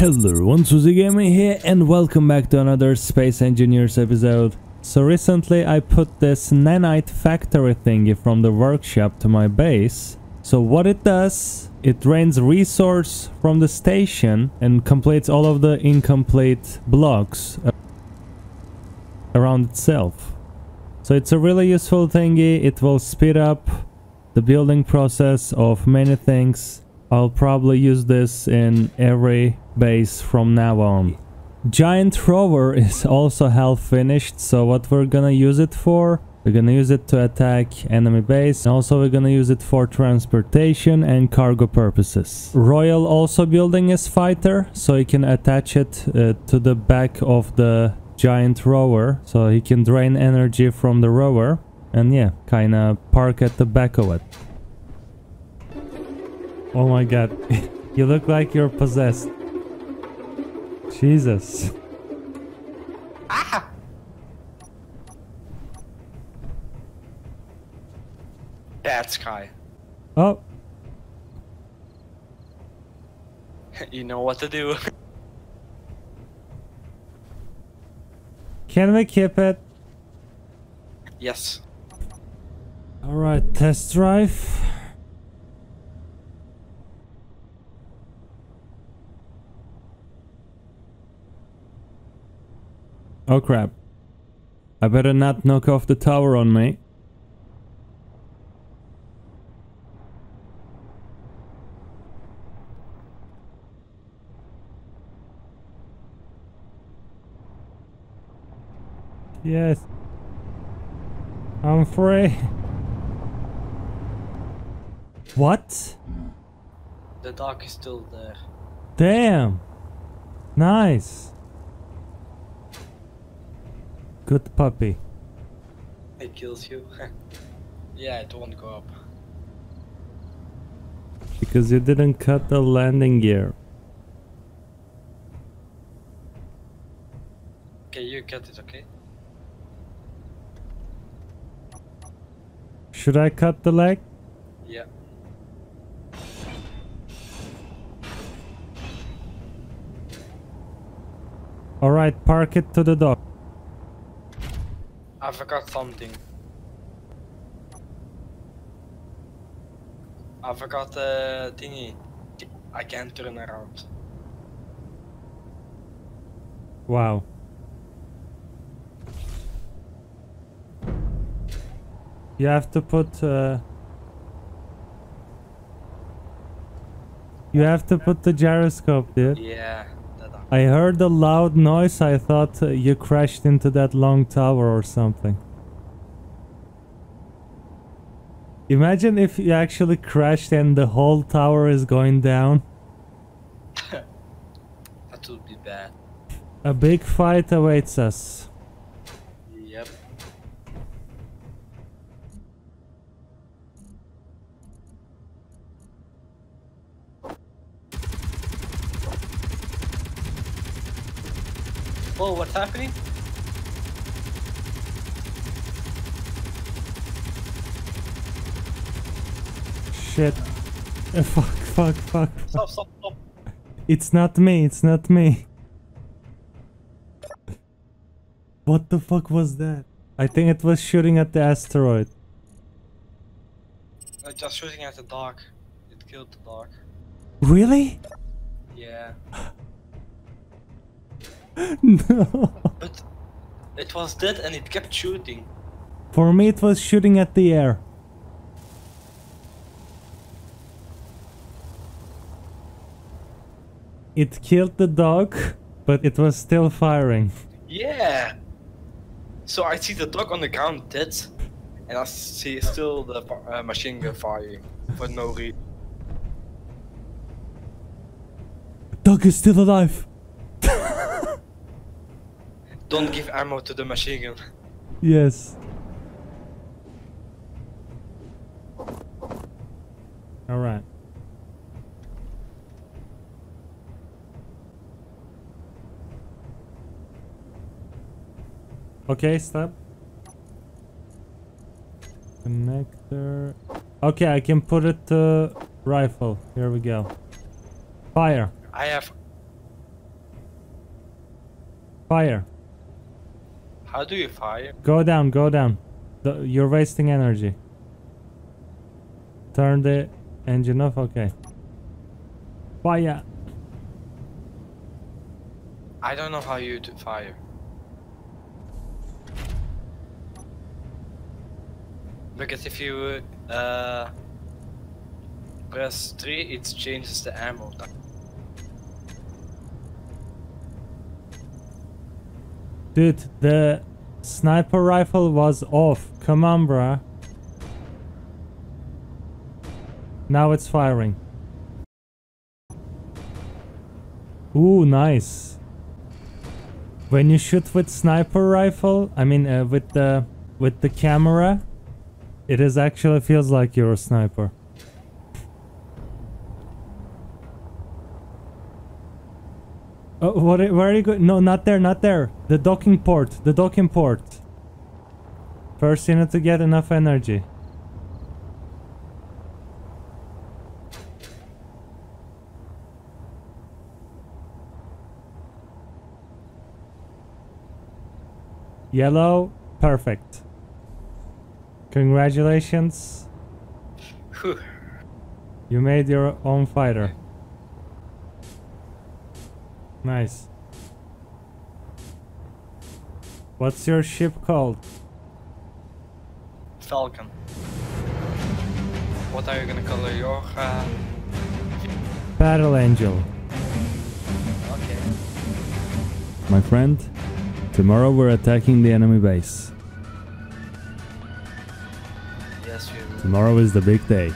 Hello everyone, SUSLIK Gaming here and welcome back to another Space Engineers episode. So recently I put this Nanite Factory thingy from the workshop to my base. So what it does, it drains resource from the station and completes all of the incomplete blocks around itself. So it's a really useful thingy, it will speed up the building process of many things. I'll probably use this in every base from now on. Giant rover is also half finished, so what we're gonna use it for? We're gonna use it to attack enemy base, and also we're gonna use it for transportation and cargo purposes. Royal also building his fighter, so he can attach it to the back of the giant rover, so he can drain energy from the rover, and yeah, kinda park at the back of it. Oh my god, you look like you're possessed. Jesus. Ah! That's Kai. Oh. You know what to do. Can we keep it? Yes. Alright, test drive. Oh crap, I better not knock off the tower on me. Yes, I'm free. What? The dock is still there. Damn, nice. Good puppy. It kills you. Yeah, it won't go up. Because you didn't cut the landing gear. Okay, you cut it, okay? Should I cut the leg? Yeah. Alright, park it to the dock. I forgot something. I forgot the thingy. I can't turn around. Wow. You have to put... You have to put the gyroscope, dude. Yeah. I heard a loud noise, I thought you crashed into that long tower or something. Imagine if you actually crashed and the whole tower is going down. That would be bad. A big fight awaits us. Yep. Whoa, what's happening? Shit. Fuck. Stop. It's not me. What the fuck was that? I think it was shooting at the asteroid. Just shooting at the dock. It killed the dock. Really? Yeah. No. But it was dead and it kept shooting. For me it was shooting at the air. It killed the dog, but it was still firing. Yeah. So I see the dog on the ground dead and I see still the machine gun firing for no reason. Dog is still alive. Don't give ammo to the machine gun. Yes. Alright. Okay, stop. Connector. Okay, I can put it to rifle. Here we go. Fire. I have Fire. How do you fire? Go down, go down. You're wasting energy. Turn the engine off, okay. Fire! I don't know how you do fire. Because if you press 3, it changes the ammo. Dude, the sniper rifle was off. Come on, bruh. Now it's firing. Ooh, nice. When you shoot with sniper rifle, I mean with the camera, it is actually feels like you're a sniper. Oh, what? Where are you going? No, not there, not there. The docking port. The docking port. First, you need to get enough energy. Yellow, perfect. Congratulations. Whew. You made your own fighter. Nice. What's your ship called? Falcon. What are you gonna call your Battle Angel. Okay. My friend, tomorrow we're attacking the enemy base. Yes, you will. Tomorrow is the big day.